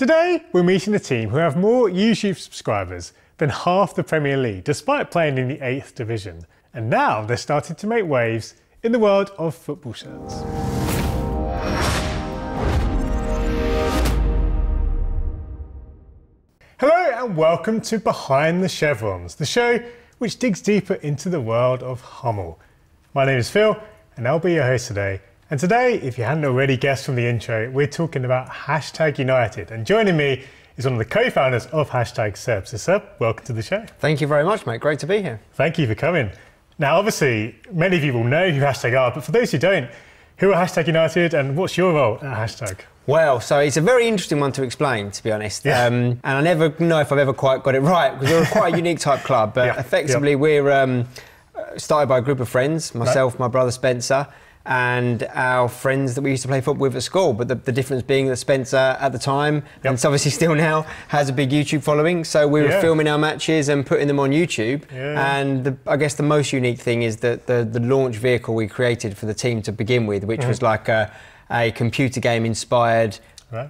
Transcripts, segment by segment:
Today, we're meeting a team who have more YouTube subscribers than half the Premier League, despite playing in the 8th division. And now they're starting to make waves in the world of football shirts. Hello and welcome to Behind the Chevrons, the show which digs deeper into the world of Hummel. My name is Phil and I'll be your host today. And today, if you hadn't already guessed from the intro, we're talking about Hashtag United. And joining me is one of the co-founders of Hashtag Seb. So Seb, welcome to the show. Thank you very much, mate. Great to be here. Thank you for coming. Now, obviously, many of you will know who Hashtag are, but for those who don't, who are Hashtag United and what's your role at Hashtag? Well, so it's a very interesting one to explain, to be honest. Yeah. And I never know if I've ever quite got it right, because we're quite a unique type club. But yeah, effectively, we're started by a group of friends, myself, my brother Spencer, and our friends that we used to play football with at school. But the difference being that Spencer at the time, and it's obviously still now, has a big YouTube following. So we were filming our matches and putting them on YouTube. Yeah. And I guess the most unique thing is that the launch vehicle we created for the team to begin with, which was like a computer game inspired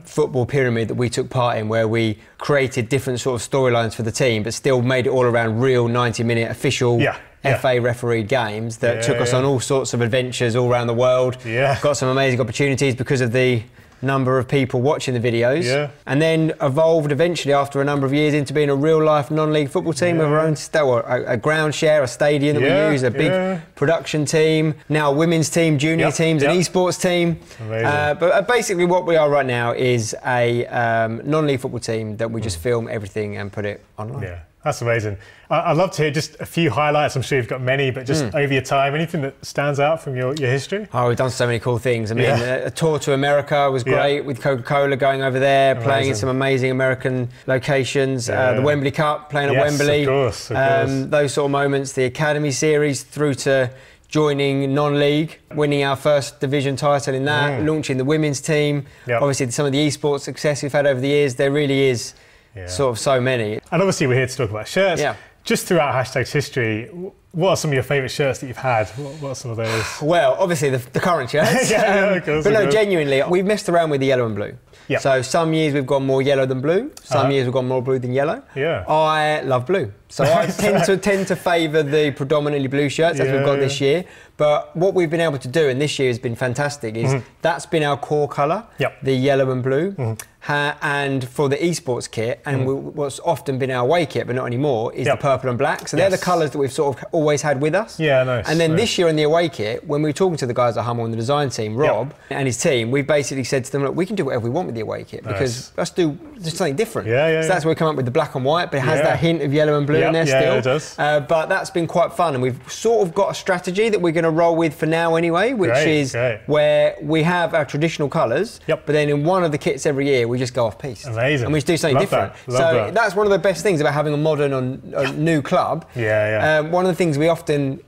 football pyramid that we took part in, where we created different sort of storylines for the team, but still made it all around real 90-minute official FA refereed games that took us on all sorts of adventures all around the world. Yeah. Got some amazing opportunities because of the number of people watching the videos. Yeah. And then evolved eventually after a number of years into being a real life non-league football team with our own a ground share, a stadium that we use, a big production team, now a women's team, junior teams, an esports team. But basically what we are right now is a non-league football team that we just film everything and put it online. Yeah. That's amazing. I'd love to hear just a few highlights. I'm sure you've got many, but just over your time, anything that stands out from your history? Oh, we've done so many cool things. I mean, a tour to America was great with Coca-Cola, going over there, playing in some amazing American locations. The Wembley Cup, playing at Wembley. Of course, of course. Those sort of moments, the Academy Series through to joining non-league, winning our first division title in that, launching the women's team. Yep. Obviously, some of the esports success we've had over the years, there really is sort of so many. And obviously we're here to talk about shirts. Yeah. Just throughout Hashtag's history, what are some of your favourite shirts that you've had? What are some of those? Well, obviously the current shirts. Of course, but no, genuinely, we've messed around with the yellow and blue. Yep. So some years we've gone more yellow than blue, some years we've gone more blue than yellow. Yeah. I love blue. So I tend to favour the predominantly blue shirts as we've got this year. But what we've been able to do, and this year has been fantastic, is that's been our core colour, the yellow and blue. And for the esports kit, and what's often been our away kit, but not anymore, is the purple and black. So they're the colours that we've sort of always had with us. Yeah, nice. And then this year in the away kit, when we were talking to the guys at Hummel and the design team, Rob and his team, we basically said to them, look, we can do whatever we want with the away kit because let's do something different. So that's where we come up with the black and white, but it has that hint of yellow and blue in there still. It does. But that's been quite fun, and we've sort of got a strategy that we're going to roll with for now anyway, which is where we have our traditional colours, but then in one of the kits every year we just go off piece. Amazing. And we just do something different. That. That's one of the best things about having a modern or new club. One of the things we often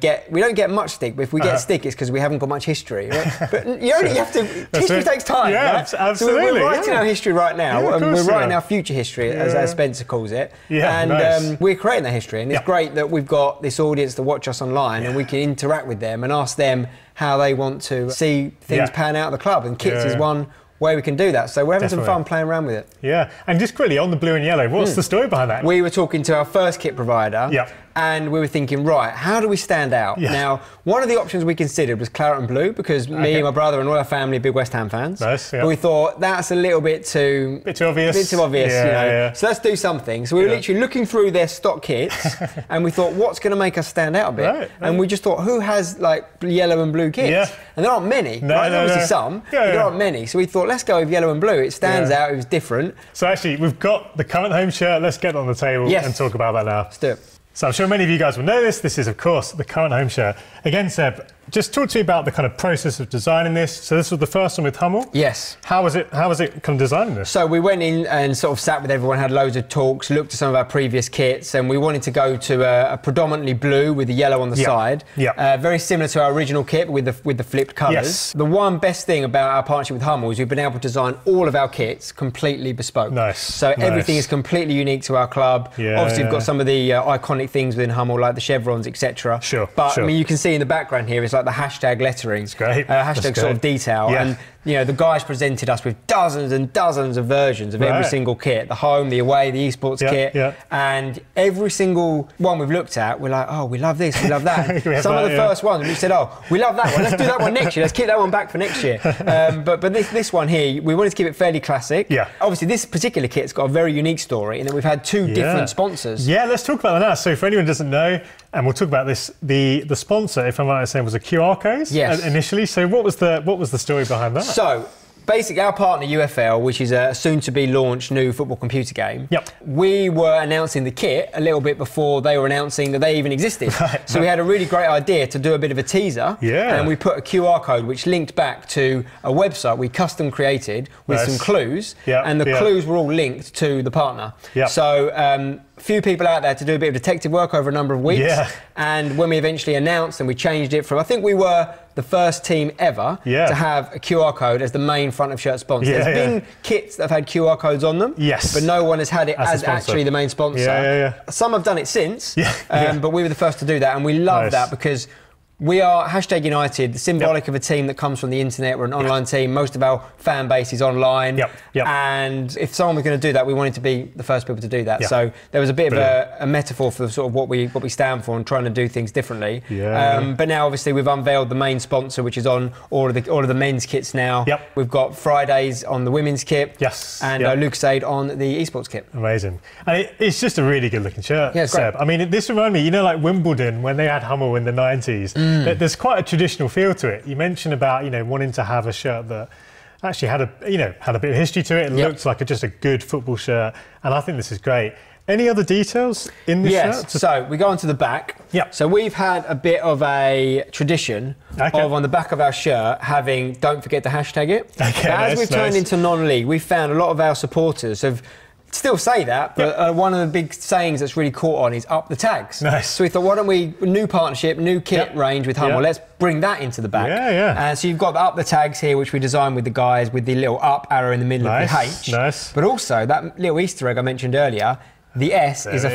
get, we don't get much stick, but if we get stick, it's because we haven't got much history. But you only have to, history takes time. Yeah, absolutely. So we're writing our history right now, and we're writing our future history, as Spencer calls it. And we're creating that history, and it's great that we've got this audience that watch us online, and we can interact with them and ask them how they want to see things pan out at the club, and kits is one way we can do that. So we're having some fun playing around with it. Yeah, and just quickly on the blue and yellow, what's the story behind that? We were talking to our first kit provider, and we were thinking, right, how do we stand out? Now, one of the options we considered was claret and blue, because me and my brother and all our family are big West Ham fans. Nice, but we thought, that's a little bit too... bit too obvious. Bit too obvious, So let's do something. So we were literally looking through their stock kits, and we thought, what's going to make us stand out a bit? And we just thought, who has, like, yellow and blue kits? And there aren't many. Obviously some, but there aren't many. So we thought, let's go with yellow and blue. It stands out, it was different. So actually, we've got the current home shirt. Let's get it on the table and talk about that now. Let's do it. So I'm sure many of you guys will know this. This is, of course, the current home shirt. Again, Seb, just talk to me about the kind of process of designing this. So this was the first one with Hummel. Yes. How was it kind of designing this? So we went in and sort of sat with everyone, had loads of talks, looked at some of our previous kits, and we wanted to go to a predominantly blue with the yellow on the side. Very similar to our original kit with the flipped colours. Yes. The one best thing about our partnership with Hummel is we've been able to design all of our kits completely bespoke. Nice. So everything is completely unique to our club. Obviously, we've got some of the iconic things within Hummel, like the chevrons, etc. But I mean, you can see in the background here, it's like the hashtag lettering, hashtag sort of detail, and You know, the guys presented us with dozens and dozens of versions of every single kit, the home, the away, the esports kit, and every single one we've looked at, we're like, oh, we love this, we love that. Some of the first ones, we said, oh, we love that one, let's do that one next year, let's keep that one back for next year. But this one here, we wanted to keep it fairly classic. Yeah. Obviously, this particular kit's got a very unique story in that we've had two different sponsors. Yeah, let's talk about that now. So for anyone who doesn't know, and we'll talk about this, the sponsor, if I'm right in saying, was a QR code initially. So what was the story behind that? So basically, our partner UFL, which is a soon-to-be-launched new football computer game, we were announcing the kit a little bit before they were announcing that they even existed. So we had a really great idea to do a bit of a teaser, and we put a QR code which linked back to a website we custom created with some clues, and the clues were all linked to the partner. So few people out there to do a bit of detective work over a number of weeks, and when we eventually announced and we changed it from, I think we were the first team ever to have a QR code as the main front of shirt sponsor. There's been kits that have had QR codes on them, but no one has had it as actually the main sponsor. Some have done it since, but we were the first to do that, and we love that because we are Hashtag United, symbolic of a team that comes from the internet. We're an online team. Most of our fan base is online. And if someone was going to do that, we wanted to be the first people to do that. So there was a bit of a metaphor for sort of what we stand for and trying to do things differently. But now, obviously, we've unveiled the main sponsor, which is on all of the men's kits now. We've got Fridays on the women's kit. And Luke's Aid on the esports kit. Amazing. And it's just a really good-looking shirt, Seb. I mean, this reminded me, you know, like Wimbledon, when they had Hummel in the 90s. There's quite a traditional feel to it. You mentioned about, you know, wanting to have a shirt that actually had a bit of history to it. It looked like just a good football shirt, and I think this is great. Any other details in this shirt? So we go on to the back. So we've had a bit of a tradition of on the back of our shirt having "Don't forget to hashtag it." As we've turned into non-league, we've found a lot of our supporters have still say that, but one of the big sayings that's really caught on is up the tags. So we thought, why don't we, new partnership, new kit range with Hummel, let's bring that into the back. So you've got the up the tags here, which we designed with the guys with the little up arrow in the middle of the H. But also that little Easter egg I mentioned earlier, the S is a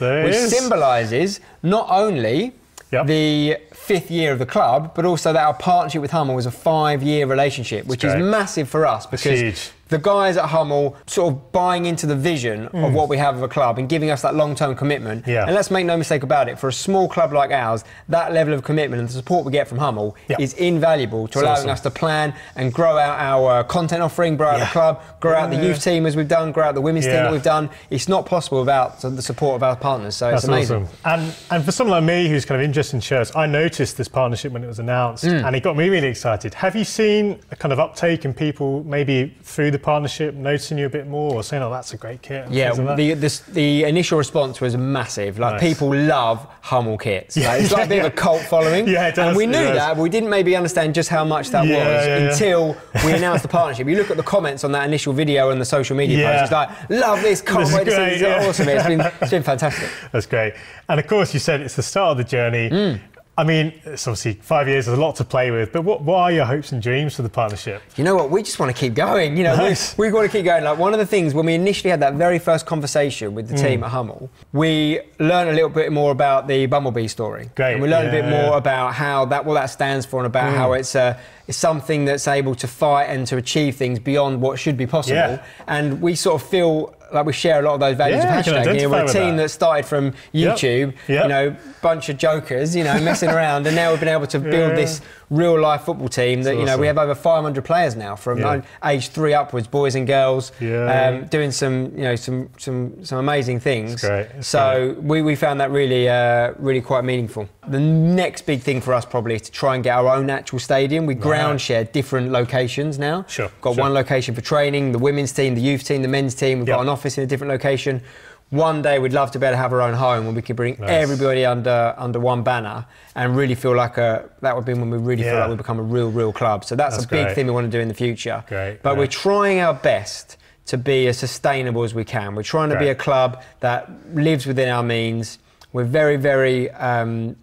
5, which symbolises not only the 5th year of the club, but also that our partnership with Hummel was a 5-year relationship, which is massive for us because the guys at Hummel sort of buying into the vision of what we have of a club and giving us that long-term commitment. And let's make no mistake about it, for a small club like ours, that level of commitment and the support we get from Hummel is invaluable to allowing us to plan and grow out our content offering, grow out the club, grow out the youth team as we've done, grow out the women's team that we've done. It's not possible without the support of our partners, so it's amazing. And for someone like me who's kind of interested in shirts, I noticed this partnership when it was announced and it got me really excited. Have you seen a kind of uptake in people maybe through the partnership noticing you a bit more or saying, oh, that's a great kit? Yeah, like the initial response was massive. Like people love Hummel kits. Like, it's like a bit of a cult following. It does, and we knew that, but we didn't maybe understand just how much that was until we announced the partnership. You look at the comments on that initial video and the social media posts, it's like, love this, can't wait to see this, awesome. It's been fantastic. That's great. And of course, you said it's the start of the journey. I mean, it's obviously 5 years, there's a lot to play with, but what are your hopes and dreams for the partnership? You know what, we just want to keep going. You know, we want to keep going. Like, one of the things, when we initially had that very first conversation with the team at Hummel, we learned a little bit more about the Bumblebee story. And we learned a bit more about how that, what that stands for and about how it's something that's able to fight and to achieve things beyond what should be possible. And we sort of feel like we share a lot of those values of hashtag. You know, we're a team that started from YouTube, you know, bunch of jokers, you know, messing around, and now we've been able to build this real life football team that, you know, we have over 500 players now from age 3 upwards, boys and girls, doing some, you know, some amazing things. It's great. It's great. We found that really, really quite meaningful. The next big thing for us probably is to try and get our own actual stadium. We ground share different locations now. Got one location for training, the women's team, the youth team, the men's team. We've got an office in a different location. One day we'd love to be able to have our own home when we could bring everybody under one banner and really feel like that would be when we really feel like we become a real club. So that's a big thing we want to do in the future. But we're trying our best to be as sustainable as we can. We're trying to be a club that lives within our means. We're very, very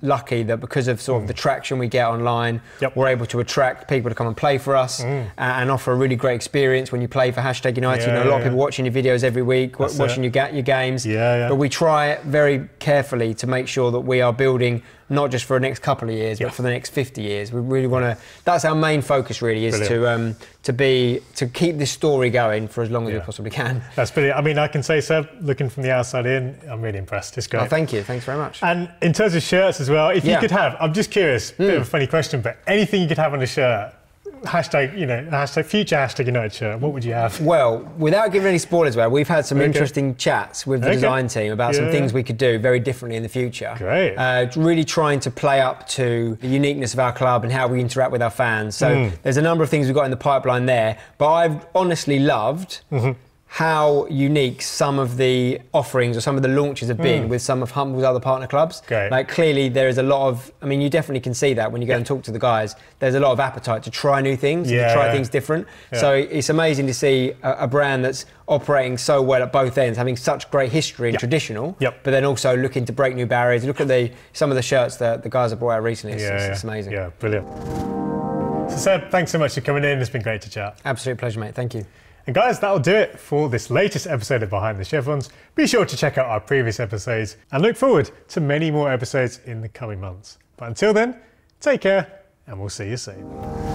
lucky that because of sort of the traction we get online, we're able to attract people to come and play for us and offer a really great experience when you play for Hashtag United. You know, a lot of people watching your videos every week, watching your games. But we try very carefully to make sure that we are building not just for the next couple of years, but for the next 50 years. We really want to. That's our main focus, really, is to to keep this story going for as long as we possibly can. That's brilliant. I mean, I can say, Seb, looking from the outside in, I'm really impressed. It's great. Oh, thank you. Thanks very much. And in terms of shirts as well, if you could have, I'm just curious, bit of a funny question, but anything you could have on a shirt, hashtag, you know, hashtag future hashtag United shirt, what would you have? Well, without giving any spoilers away, we've had some interesting chats with the design team about some things we could do very differently in the future. Great. Really trying to play up to the uniqueness of our club and how we interact with our fans. So there's a number of things we've got in the pipeline there, but I've honestly loved how unique some of the offerings or some of the launches have been with some of Hummel's other partner clubs. Great. Like, clearly there is a lot of, I mean, you definitely can see that when you go and talk to the guys, there's a lot of appetite to try new things, and to try things different. So it's amazing to see a brand that's operating so well at both ends, having such great history and traditional, but then also looking to break new barriers. Look at some of the shirts that the guys have brought out recently. It's amazing. Yeah, brilliant. So Seb, thanks so much for coming in. It's been great to chat. Absolute pleasure, mate. Thank you. And guys, that'll do it for this latest episode of Behind the Chevrons. Be sure to check out our previous episodes and look forward to many more episodes in the coming months. But until then, take care and we'll see you soon.